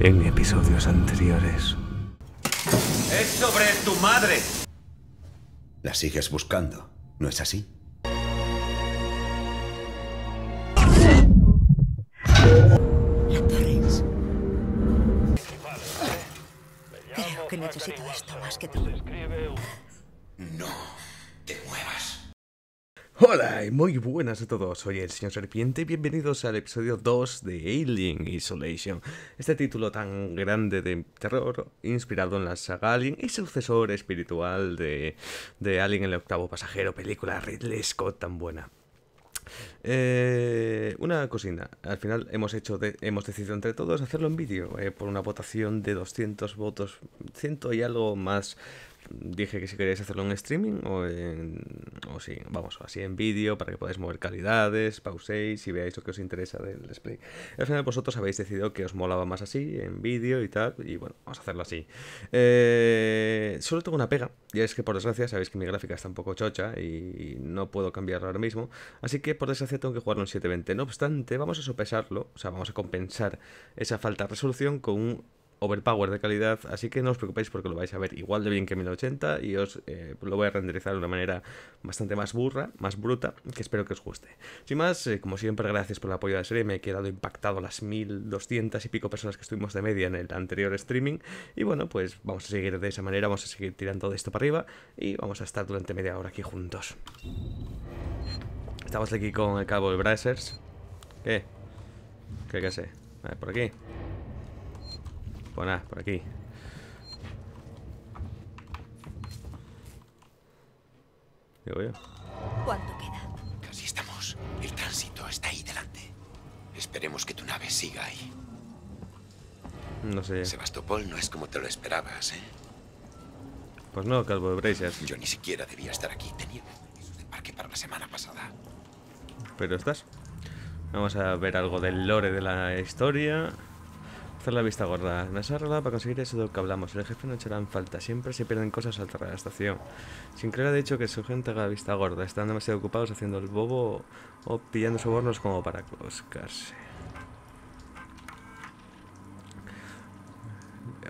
en episodios anteriores. ¡Es sobre tu madre! La sigues buscando, ¿no es así? Creo que necesito esto más que tú. No te muevas. Hola y muy buenas a todos, soy el señor Serpiente y bienvenidos al episodio 2 de Alien Isolation. Este título tan grande de terror, inspirado en la saga Alien y sucesor espiritual de Alien el octavo pasajero, película Ridley Scott tan buena. Una cocina. Al final hemos decidido entre todos hacerlo en vídeo, por una votación de 200 votos, 100 y algo más. Dije que si queréis hacerlo en streaming o sí, vamos, así en vídeo, para que podáis mover calidades, pauséis y veáis lo que os interesa del display. Al final vosotros habéis decidido que os molaba más así, en vídeo y tal, y bueno, vamos a hacerlo así. Solo tengo una pega, y es que por desgracia sabéis que mi gráfica está un poco chocha y no puedo cambiarla ahora mismo, así que por desgracia tengo que jugarlo en 720. No obstante, vamos a sopesarlo, o sea, vamos a compensar esa falta de resolución con un overpower de calidad, así que no os preocupéis porque lo vais a ver igual de bien que 1080 y os lo voy a renderizar de una manera bastante más burra, más bruta, que espero que os guste. Sin más, como siempre, gracias por el apoyo de la serie, me he quedado impactado las 1200 y pico personas que estuvimos de media en el anterior streaming y bueno, pues vamos a seguir de esa manera, vamos a seguir tirando de esto para arriba y vamos a estar durante media hora aquí juntos. Estamos aquí con el cabo de Brasers. ¿Qué? ¿Qué sé? A ver, por aquí. Bueno, nada, por aquí. Digo yo. ¿Cuánto queda? Casi estamos. El tránsito está ahí delante. Esperemos que tu nave siga ahí. No sé. Sebastopol no es como te lo esperabas, ¿eh? Pues no, calvo de Brasers. Yo ni siquiera debía estar aquí. Tenía permisos de embarque para la semana pasada. Pero estás. Vamos a ver algo del lore de la historia. Hacer la vista gorda. Nos ha rodado para conseguir eso de lo que hablamos. El jefe no echarán falta. Siempre se pierden cosas al cerrar la estación. Sinclair ha dicho que su gente haga la vista gorda. Están demasiado ocupados haciendo el bobo o pillando sobornos como para coscarse.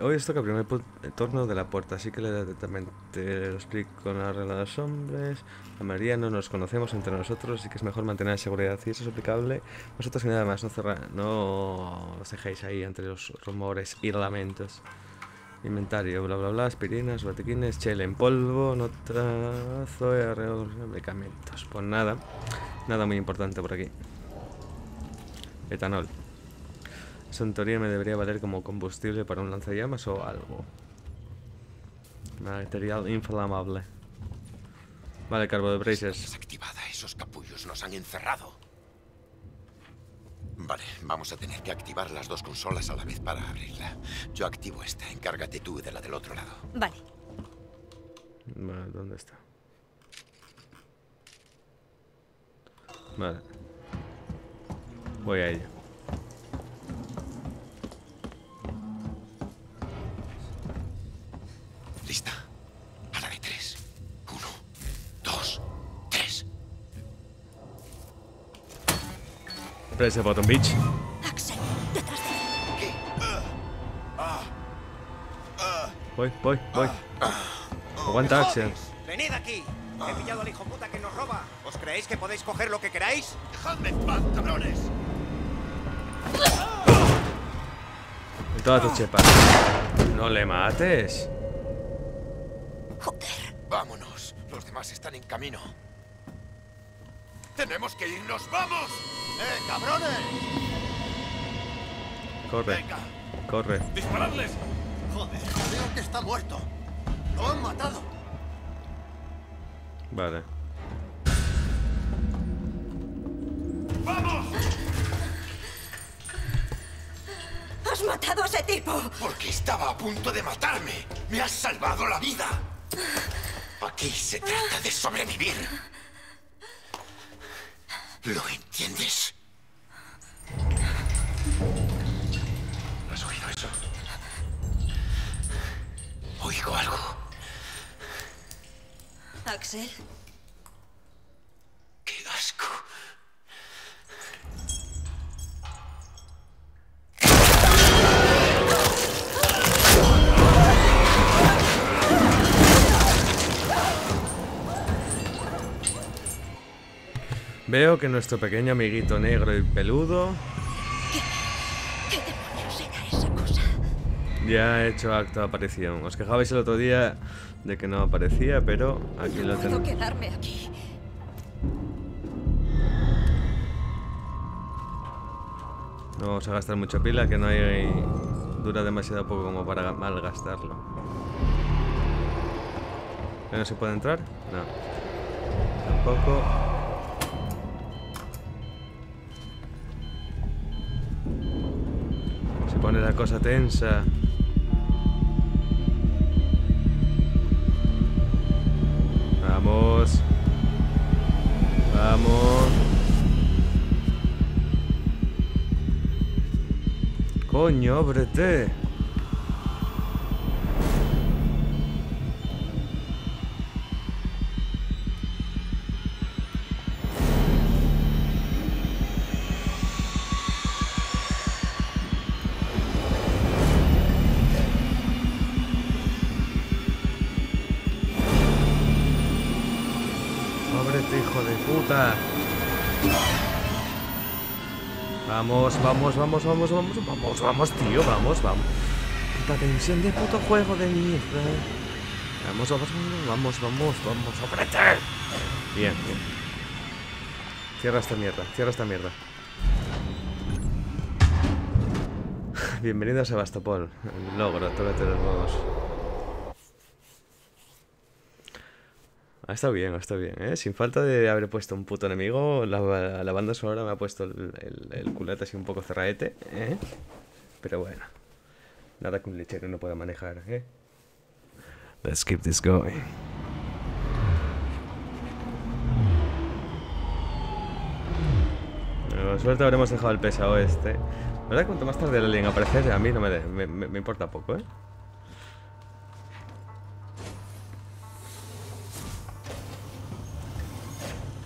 Hoy os toca el primer torno de la puerta, así que le lo explico en la regla de los hombres. La mayoría no nos conocemos entre nosotros, así que es mejor mantener la seguridad. Si eso es aplicable, vosotros y nada más, no os dejéis ahí entre los rumores y lamentos. Inventario, bla bla bla, aspirinas, botiquines, chel en polvo, no trazo de arreglos, medicamentos. Pues nada, nada muy importante por aquí. Etanol. Eso en teoría me debería valer como combustible para un lanzallamas o algo. Material inflamable. Vale, carbo de Brasers. Desactivada, esos capullos nos han encerrado. Vale, vamos a tener que activar las dos consolas a la vez para abrirla. Yo activo esta, encárgate tú de la del otro lado. Vale. Vale, ¿dónde está? Vale. Voy a ello. Lista. A la de 3. 1, 2, 3. Press the button, bitch. Axel, detrás de él. ¿Qué? Voy. Aguanta, Axel. Venid aquí. He pillado al hijo puta que nos roba. ¿Os creéis que podéis coger lo que queráis? Dejadme en paz, cabrones. En toda tu chepa. No le mates. Joder. Vámonos. Los demás están en camino. ¡Tenemos que irnos! ¡Vamos! ¡Eh, cabrones! Corre. Venga. Corre. ¡Disparadles! Joder, creo que está muerto. ¡Lo han matado! Vale. ¡Vamos! ¡Has matado a ese tipo! Porque estaba a punto de matarme. ¡Me has salvado la vida! Aquí se trata de sobrevivir. ¿Lo entiendes? ¿Has oído eso? Oigo algo. ¿Axel? ¡Qué asco! Veo que nuestro pequeño amiguito negro y peludo... Ya ha hecho acto de aparición. Os quejabais el otro día de que no aparecía, pero aquí lo tengo. No vamos a gastar mucha pila, que no hay... Dura demasiado poco como para malgastarlo. ¿No se puede entrar? No. Tampoco. Se pone la cosa tensa. Vamos. Vamos. Coño, ábrete. Vamos, tío, vamos. Puta tensión de puto juego de mierda. Vamos, apretar. Bien. Cierra esta mierda. Bienvenido a Sebastopol. El logro, tócate los huevos. Ha estado bien, ¿eh? Sin falta de haber puesto un puto enemigo, la banda sonora me ha puesto el culete así un poco cerraete, ¿eh? Pero bueno, nada que un lechero no pueda manejar, ¿eh? Let's keep this going. Por suerte habremos dejado el pesado este. La verdad, cuanto más tarde el alien aparece, a mí no me importa poco, ¿eh?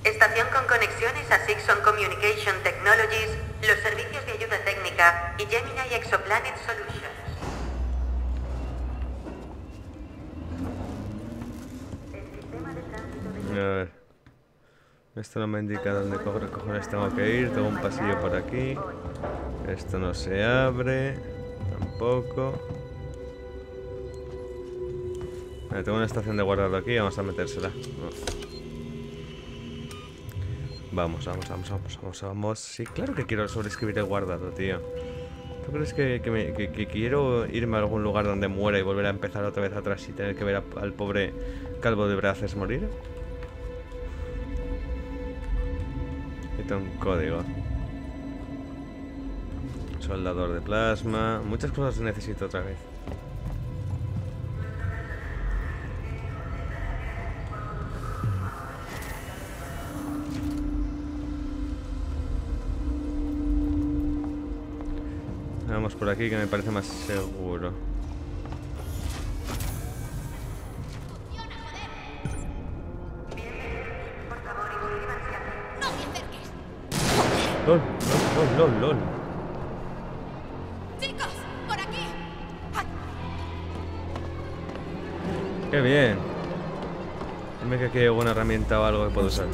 Estación con conexiones a Sixon Communication Technologies, los servicios de ayuda técnica y Gemini Exoplanet Solutions. El sistema de tránsito de... A ver. Esto no me indica dónde cojones tengo que ir. Tengo un pasillo por aquí. Esto no se abre. Tampoco. Vale, tengo una estación de guardado aquí. Vamos a metérsela. Vamos. Sí, claro que quiero sobreescribir el guardado, tío. ¿Tú crees que quiero irme a algún lugar donde muera y volver a empezar otra vez atrás y tener que ver al pobre calvo de brazos morir? Esto es un código. Soldador de plasma. Muchas cosas necesito otra vez. Vamos por aquí, que me parece más seguro. LOL. Chicos, por aquí. Qué bien. Dime que aquí hay alguna herramienta o algo que puedo usar.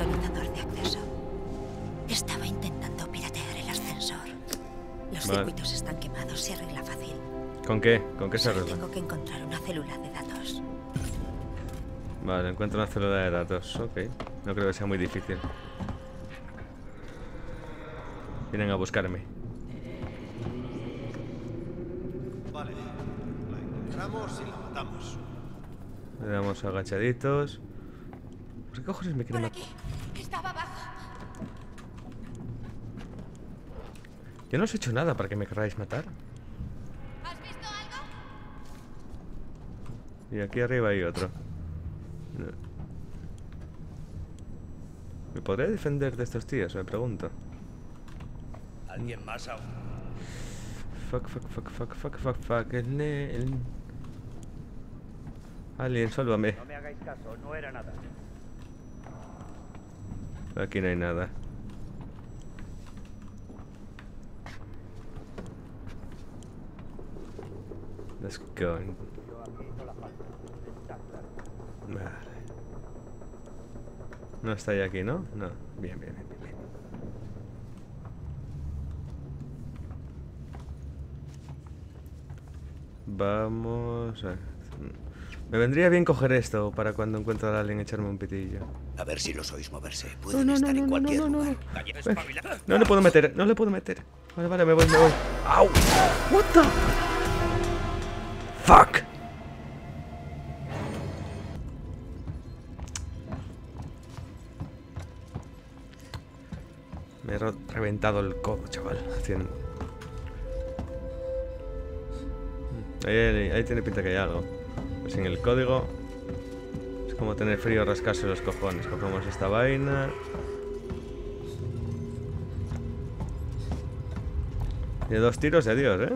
Estaba intentando piratear el ascensor. Los circuitos están quemados, se arregla fácil. ¿Con qué? ¿Con qué se arregla? Tengo que encontrar una célula de datos. Vale, encuentro una célula de datos. Ok, no creo que sea muy difícil. Vienen a buscarme. Vale, la encontramos y la matamos. Le damos agachaditos. ¿Por qué cojones me quieren matar? Estaba abajo. Yo no os he hecho nada para que me queráis matar. ¿Has visto algo? Y aquí arriba hay otro. ¿Me podré defender de estos tíos? Me pregunto. ¿Alguien más aún? Fuck. Alien, sálvame. No me hagáis caso, no era nada. Aquí no hay nada. Let's go. Vale. No está ahí aquí, ¿no? No. Bien. Vamos a... Me vendría bien coger esto para cuando encuentre a alguien echarme un pitillo. A ver si los oís moverse. Pueden estar en cualquier lugar. No le puedo meter, no le puedo meter. Vale, vale, me voy, me voy. ¡Au! What the fuck? Me he reventado el codo, chaval. Haciendo... Ahí tiene pinta que hay algo. Sin el código es como tener frío, rascarse los cojones. Cogemos esta vaina. De 2 tiros, de Dios, ¿eh?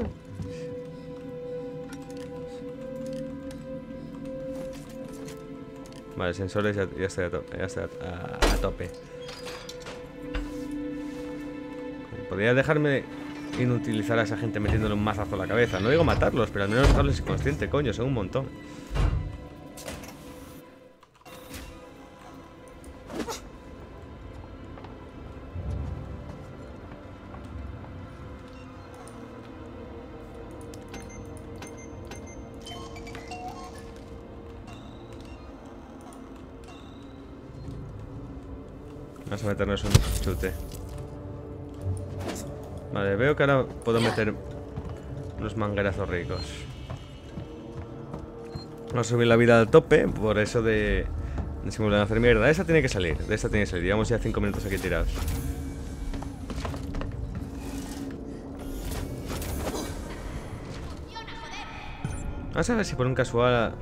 Vale, sensores, ya estoy a tope. Ya estoy a tope. Podría dejarme inutilizar a esa gente metiéndole un mazazo a la cabeza. No digo matarlos, pero al menos dejarlos inconsciente, coño, son un montón. Vamos a meternos un chute. Vale, veo que ahora puedo meter unos manguerazos ricos. Vamos a subir la vida al tope, por eso de simular hacer mierda. Esa tiene que salir, de esta tiene que salir. Llevamos ya 5 minutos aquí tirados. Vamos a ver si por un casual...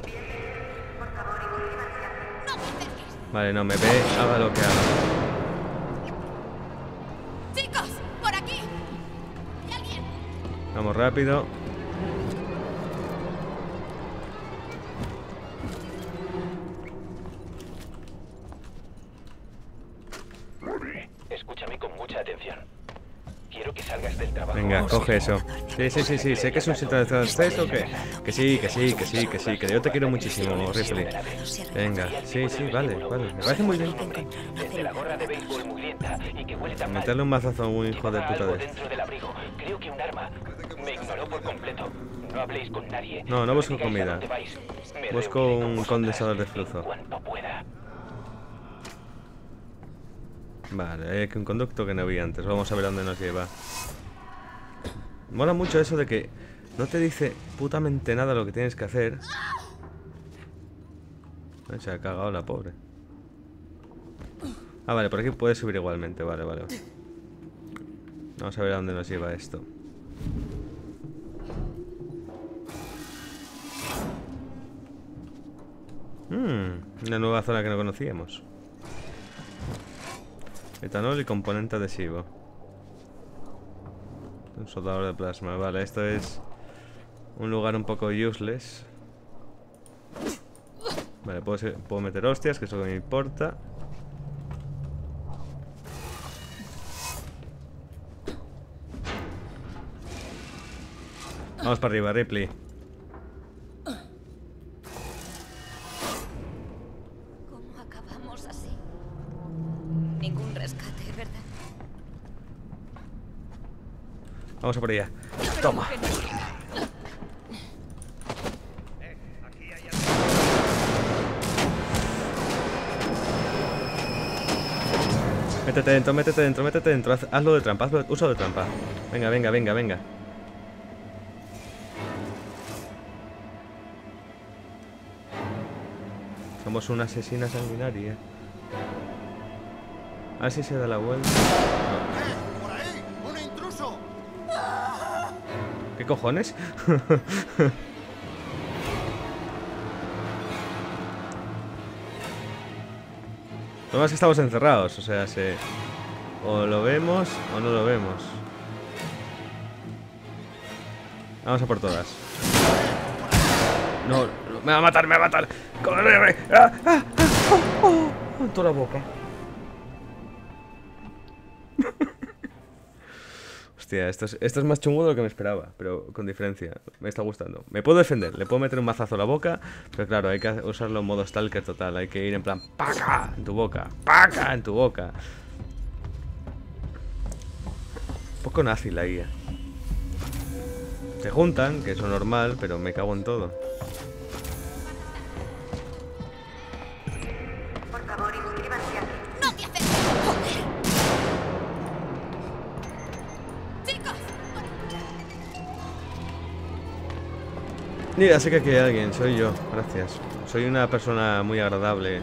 Vale, no, me ve, haga lo que haga. Vamos rápido. Escúchame con mucha atención. Quiero que salgas del trabajo. Venga, coge eso. Sí. Sé que es un sitio de acceso, que sí. Que yo te quiero muchísimo, Ripley. Venga, sí, vale. Me parece muy bien. Meterle un mazazo a un hijo de puta de un arma. Me ignoró por completo. No habléis con nadie. No busco comida. Busco un condensador de flujo. Vale, hay aquí un conducto que no vi antes. Vamos a ver dónde nos lleva. Mola mucho eso de que no te dice putamente nada lo que tienes que hacer. Se ha cagado la pobre. Ah, vale, por aquí puedes subir igualmente. Vale. Vamos a ver a dónde nos lleva esto. Una nueva zona que no conocíamos. Etanol y componente adhesivo. Un soldador de plasma. Vale, esto es un lugar un poco useless. Vale, puedo meter hostias, que es lo que me importa. Vamos para arriba, Ripley. ¿Cómo acabamos así? Ningún rescate, ¿verdad? Vamos a por allá. Toma. Métete dentro. Hazlo de trampa, uso de trampa. Venga. Somos una asesina sanguinaria. A ver si se da la vuelta. ¡Por ahí! ¡Un intruso! ¿Qué cojones? Lo más que estamos encerrados, o sea, o lo vemos o no lo vemos. Vamos a por todas. No. Me va a matar. ¡Corre! ¡Ah! Toda la boca. Hostia, esto es más chungo de lo que me esperaba, pero con diferencia. Me está gustando. Me puedo defender, le puedo meter un mazazo a la boca, pero claro, hay que usarlo en modo stalker total. Hay que ir en plan ¡paca! En tu boca. ¡Paca! En tu boca. Un poco nazi la guía. Se juntan, que es lo normal, pero me cago en todo. Por favor, inscríbanse aquí. ¡No te haces! ¡Joder! ¡Chicos! Mira, sé que aquí hay alguien, soy yo, gracias. Soy una persona muy agradable.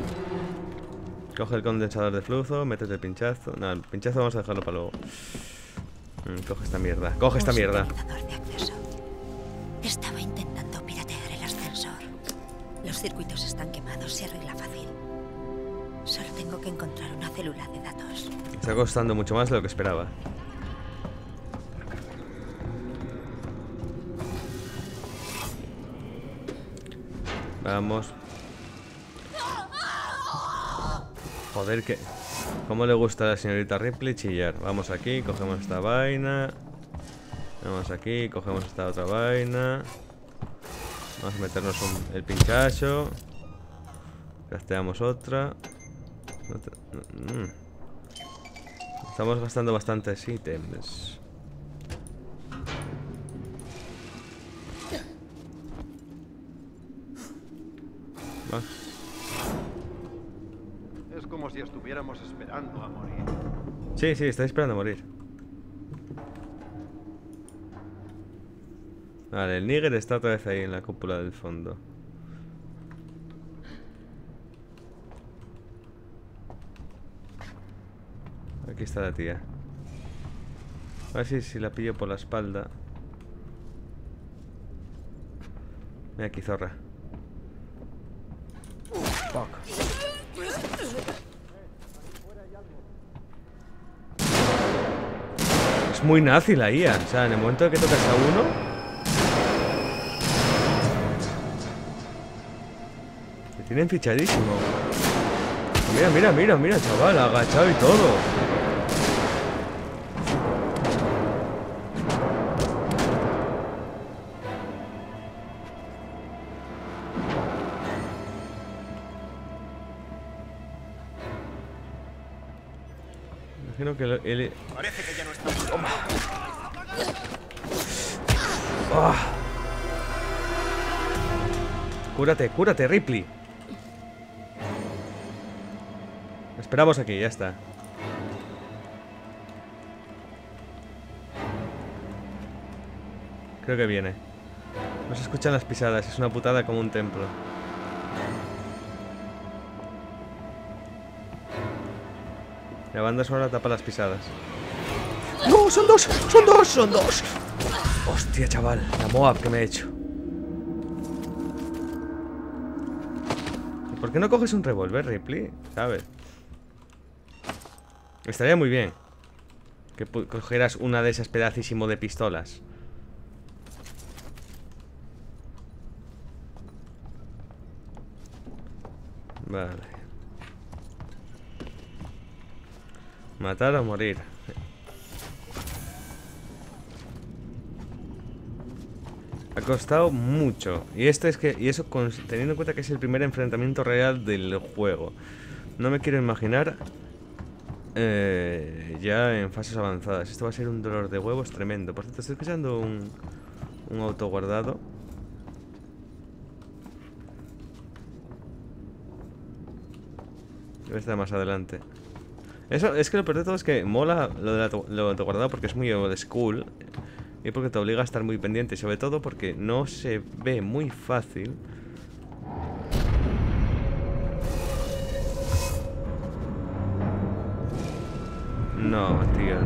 Coge el condensador de flujo, metes el pinchazo. No, el pinchazo vamos a dejarlo para luego. Coge esta mierda, coge esta mierda. Estaba intentando piratear el ascensor. Los circuitos están quemados, se arregla fácil. Solo tengo que encontrar una célula de datos. Está costando mucho más de lo que esperaba. Vamos. Joder, que... ¿Cómo le gusta a la señorita Ripley chillar? Vamos aquí, cogemos esta vaina. Vamos aquí, cogemos esta otra vaina. Vamos a meternos el pinchazo. Gasteamos otra. Estamos gastando bastantes ítems. Es como si estuviéramos esperando a morir. Sí, sí, está esperando a morir. Vale, el níger está otra vez ahí en la cúpula del fondo. Aquí está la tía. A ver si la pillo por la espalda. Mira aquí, zorra. Fuck. Es muy nazi la IA. O sea, en el momento que tocas a uno... Tienen fichadísimo. Mira, mira, mira, mira, chaval, agachado y todo. Imagino que él... Parece que ya no está. Toma. Oh. Cúrate, cúrate, Ripley. Esperamos aquí, ya está. Creo que viene. No se escuchan las pisadas, es una putada como un templo. La banda sonora tapa las pisadas. ¡No! ¡Son dos! ¡Son dos! ¡Son dos! ¡Hostia, chaval! La Moab que me he hecho. ¿Por qué no coges un revólver, Ripley? ¿Sabes? Estaría muy bien que cogieras una de esas pedacísimo de pistolas. Vale. Matar o morir. Ha costado mucho. Y este es que... Y eso teniendo en cuenta que es el primer enfrentamiento real del juego. No me quiero imaginar... ya en fases avanzadas. Esto va a ser un dolor de huevos tremendo. Por cierto, estoy escuchando un auto guardado. Debe estar más adelante. Eso es que lo peor de todo es que mola lo del auto guardado porque es muy old school. Y porque te obliga a estar muy pendiente. Y sobre todo porque no se ve muy fácil. No, tío.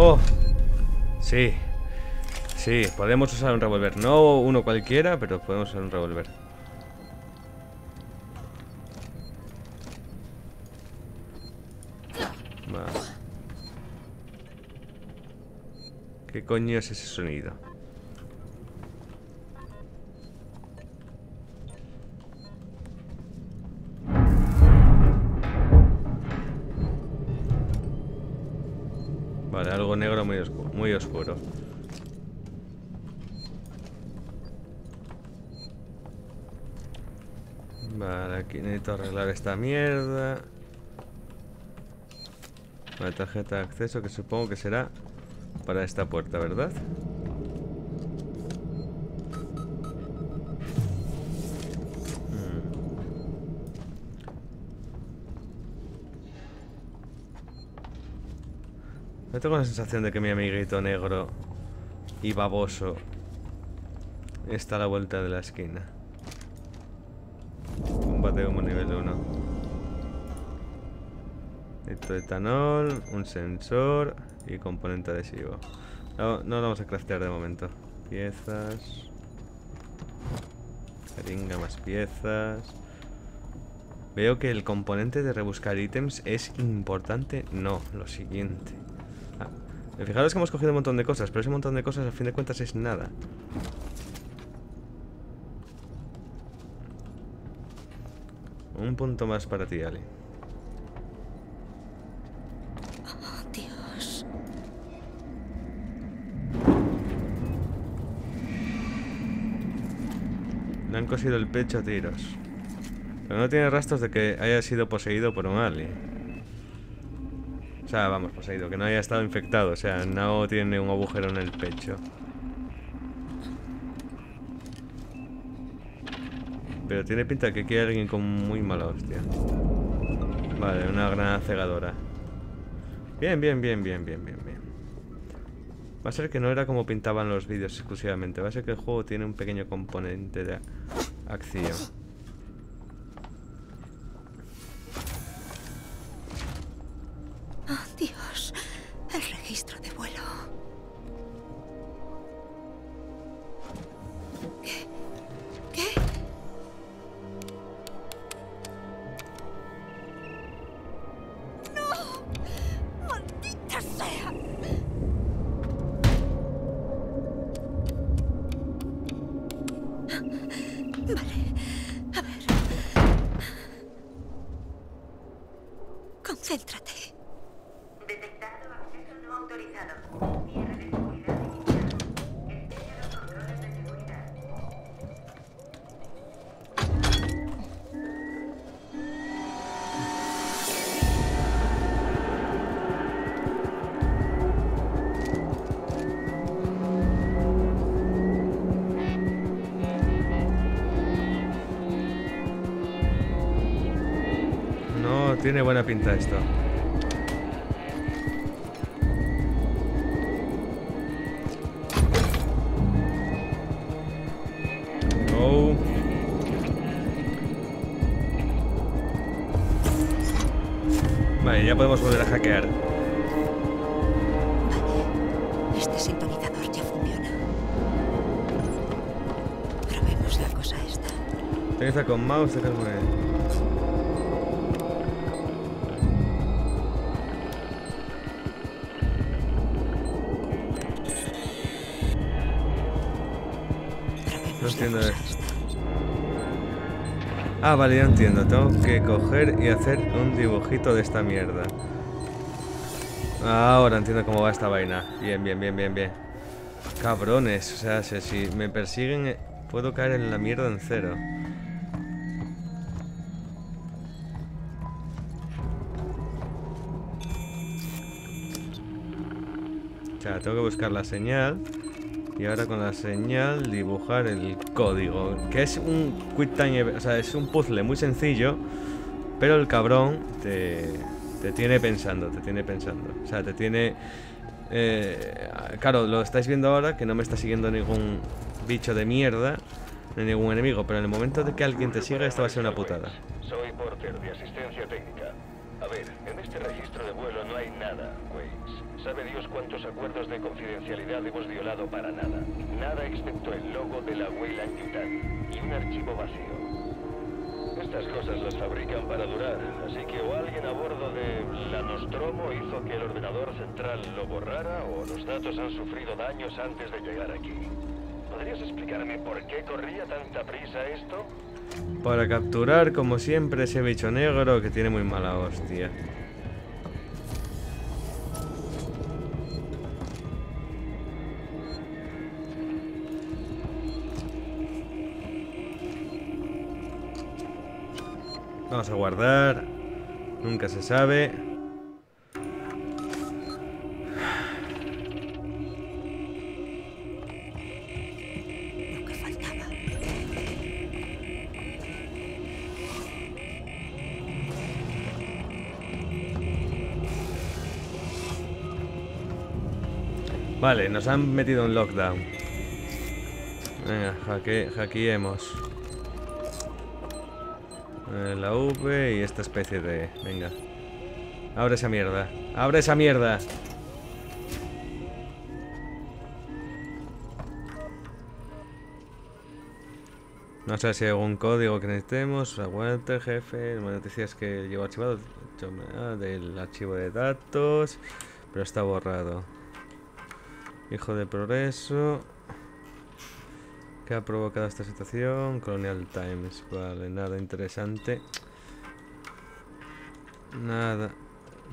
Oh, sí. Sí, podemos usar un revólver. No uno cualquiera, pero podemos usar un revólver. ¿Qué coño es ese sonido? Vale, algo negro muy oscuro, muy oscuro. Vale, aquí necesito arreglar esta mierda. La tarjeta de acceso que supongo que será para esta puerta, ¿verdad? Yo tengo la sensación de que mi amiguito negro y baboso está a la vuelta de la esquina. Combate como nivel 1. Esto de etanol, un sensor y componente adhesivo. No lo vamos a craftear de momento. Piezas. Jeringa, más piezas. Veo que el componente de rebuscar ítems es importante. No, lo siguiente. Fijaros que hemos cogido un montón de cosas, pero ese montón de cosas a fin de cuentas es nada. Un punto más para ti, Ali. Oh, Dios. Le han cosido el pecho a tiros. Pero no tiene rastros de que haya sido poseído por un Ali. O sea, vamos, poseído, que no haya estado infectado. O sea, no tiene un agujero en el pecho. Pero tiene pinta que aquí hay alguien con muy mala hostia. Vale, una granada cegadora. Bien. Va a ser que no era como pintaban los vídeos exclusivamente. Va a ser que el juego tiene un pequeño componente de acción. Tiene buena pinta esto. Oh. Vale, ya podemos volver a hackear. Vale, este sintonizador ya funciona. Probemos la cosa esta. Utiliza con mouse de carbono. Ah, vale, ya entiendo. Tengo que coger y hacer un dibujito de esta mierda. Ahora entiendo cómo va esta vaina. Bien. Cabrones, o sea, si me persiguen puedo caer en la mierda en cero. O sea, tengo que buscar la señal. Y ahora con la señal dibujar el código, que es un quick time event, o sea, es un puzzle muy sencillo, pero el cabrón te tiene pensando, o sea, te tiene... claro, lo estáis viendo ahora, que no me está siguiendo ningún bicho de mierda, ni ningún enemigo, pero en el momento de que alguien te siga, esto va a ser una putada. Soy Porter de asistencia técnica. A ver, en este registro de vuelo no hay nada, Waze. Sabe Dios cuántos acuerdos de confidencialidad hemos violado para nada. Nada excepto el logo de la Weyland, G2A y un archivo vacío. Es estas cosas las fabrican para durar, así que o alguien a bordo de la Nostromo hizo que el ordenador central lo borrara o los datos han sufrido daños antes de llegar aquí. ¿Podrías explicarme por qué corría tanta prisa esto? Para capturar, como siempre, ese bicho negro que tiene muy mala hostia. Vamos a guardar. Nunca se sabe. Lo que faltaba. Vale, nos han metido en lockdown. Venga, hackeemos. La V y esta especie de... Venga. Abre esa mierda. ¡Abre esa mierda! No sé si hay algún código que necesitemos. Aguante, jefe. Las noticias que llevo archivado del archivo de datos. Pero está borrado. Hijo de progreso. ¿Qué ha provocado esta situación? Colonial Times. Vale, nada interesante. Nada.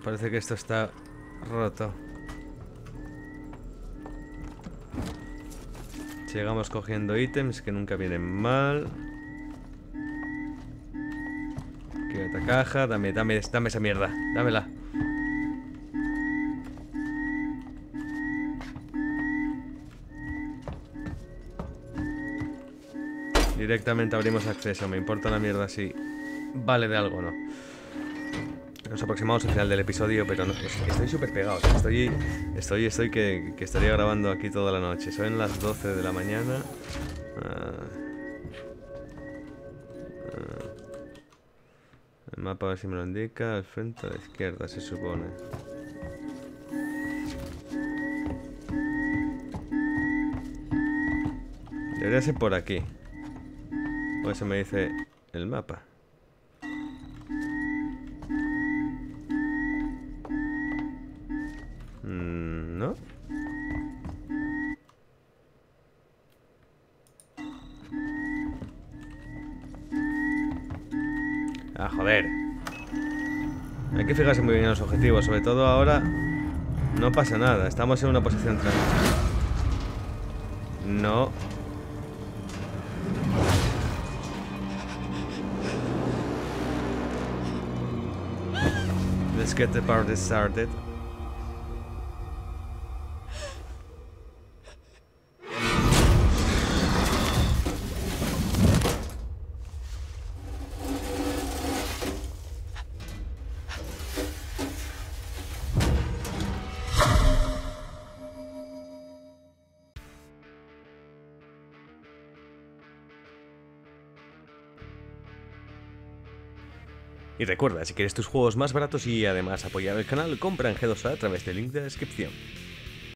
Parece que esto está roto. Llegamos cogiendo ítems que nunca vienen mal. Quiero esta caja. Dame esa mierda. Dámela. Directamente abrimos acceso, me importa la mierda si vale de algo o no. Nos aproximamos al final del episodio, pero no, estoy súper pegado. Estoy que estaría grabando aquí toda la noche. Son las 12 de la mañana. El mapa, a ver si me lo indica. Al frente, a la izquierda, se supone. Debería ser por aquí. O eso me dice el mapa. ¿No? Ah, joder. Hay que fijarse muy bien en los objetivos. Sobre todo ahora. No pasa nada. Estamos en una posición tranquila. No. Let's get the party started. Y recuerda, si quieres tus juegos más baratos y además apoyar el canal, compra en G2A a través del link de la descripción.